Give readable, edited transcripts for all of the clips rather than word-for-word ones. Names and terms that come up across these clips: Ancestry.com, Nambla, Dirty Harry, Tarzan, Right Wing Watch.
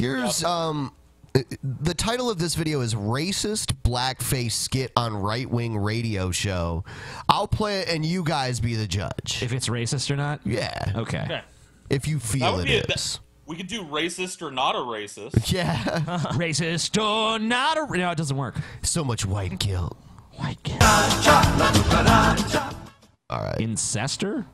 Here's the title of this video is Racist Blackface Skit on Right Wing Radio Show. I'll play it and you guys be the judge. If it's racist or not? Yeah. Okay. If you feel it is. We could do racist or not a racist. Yeah. Racist or not a... No, it doesn't work. So much white guilt. White guilt. All right. Incestor?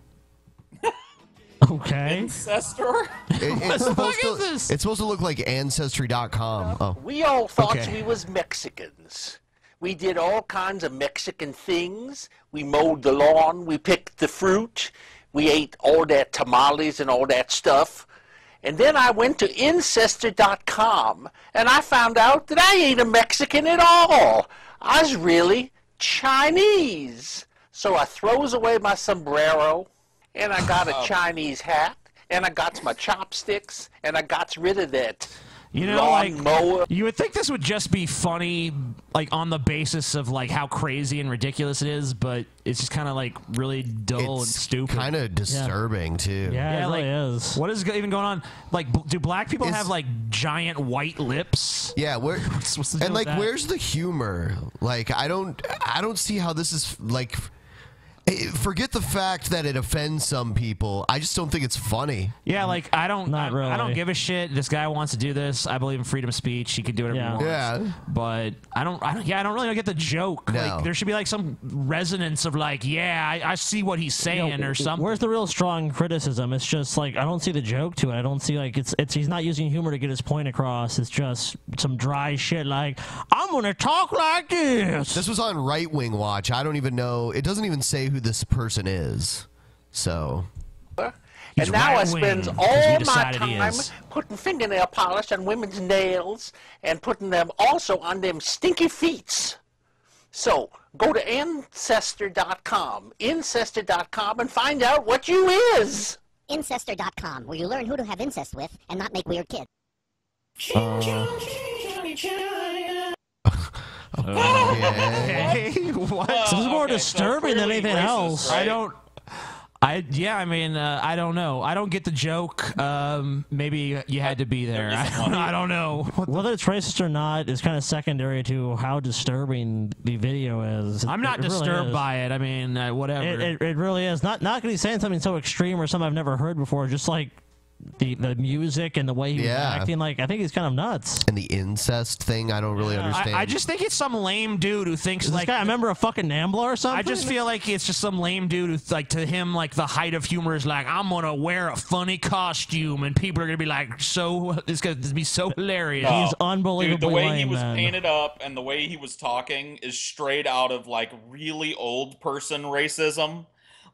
Okay. Ancestor? What the fuck is this? It's supposed to look like Ancestry.com. Oh. We all thought we was Mexicans. We did all kinds of Mexican things. We mowed the lawn. We picked the fruit. We ate all that tamales and all that stuff. And then I went to Ancestry.com, and I found out that I ain't a Mexican at all. I was really Chinese. So I throws away my sombrero. And I got a Chinese hat, and I got my chopsticks, and I got rid of that lawnmower. Like, you would think this would just be funny, like on the basis of like how crazy and ridiculous it is, but it's just kind of like really dull and stupid. It's kind of disturbing too. Yeah, it really is. What is even going on? Like, do black people have like giant white lips? Yeah, where's the humor? Like, I don't see how this is like. Forget the fact that it offends some people. I just don't think it's funny. Yeah, like I don't give a shit. This guy wants to do this. I believe in freedom of speech. He can do whatever he wants. Yeah. But I don't really get the joke. No. Like, there should be like some resonance of like, I see what he's saying or something. Where's the real strong criticism? It's just like I don't see the joke to it. I don't see like it's he's not using humor to get his point across. It's just some dry shit like I'm gonna talk like this. This was on Right Wing Watch. I don't even know. It doesn't even say who this person is, so. And now I spend all my time putting fingernail polish on women's nails and putting them also on them stinky feet. So go to Ancestor.com and find out what you is. Ancestor.com, where you learn who to have incest with and not make weird kids. Okay. What? So this is more disturbing than anything else. Right? I don't know. I don't get the joke. Maybe you had to be there. I don't know. Whether it's racist or not is kind of secondary to how disturbing the video is. I'm not disturbed by it. I mean, whatever. It really is. Not going to be saying something so extreme or something I've never heard before. Just like the music and the way he was acting, like I think he's kind of nuts. And the incest thing, I don't really understand. I just think it's some lame dude who thinks like I remember a fucking Nambla or something. I just feel like it's just some lame dude who like to him like the height of humor is like I'm gonna wear a funny costume and people are gonna be like it's gonna be so hilarious. He's unbelievable. The way he was painted up and the way he was talking is straight out of like really old person racism.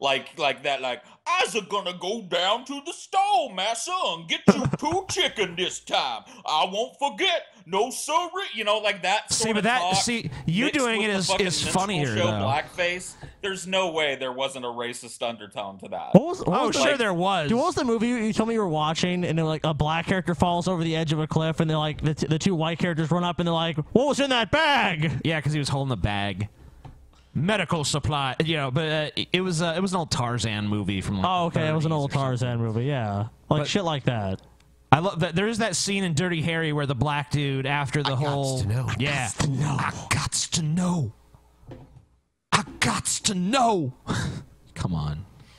Like that, like, I's gonna go down to the store, massa, and get you 2 chicken this time. I won't forget, no sir. You know, like that sort of talk. See, you doing it is funnier, though. Blackface. There's no way there wasn't a racist undertone to that. Sure there was. Dude, what was the movie you told me you were watching, and like a black character falls over the edge of a cliff, and they're like, the 2 white characters run up, and they're like, what was in that bag? Yeah, because he was holding the bag. Medical supply, you know, but it was an old Tarzan movie from like it was an old Tarzan movie, yeah, like but, shit like that. I love that. There's that scene in Dirty Harry where the black dude after the I gots to know. Come on.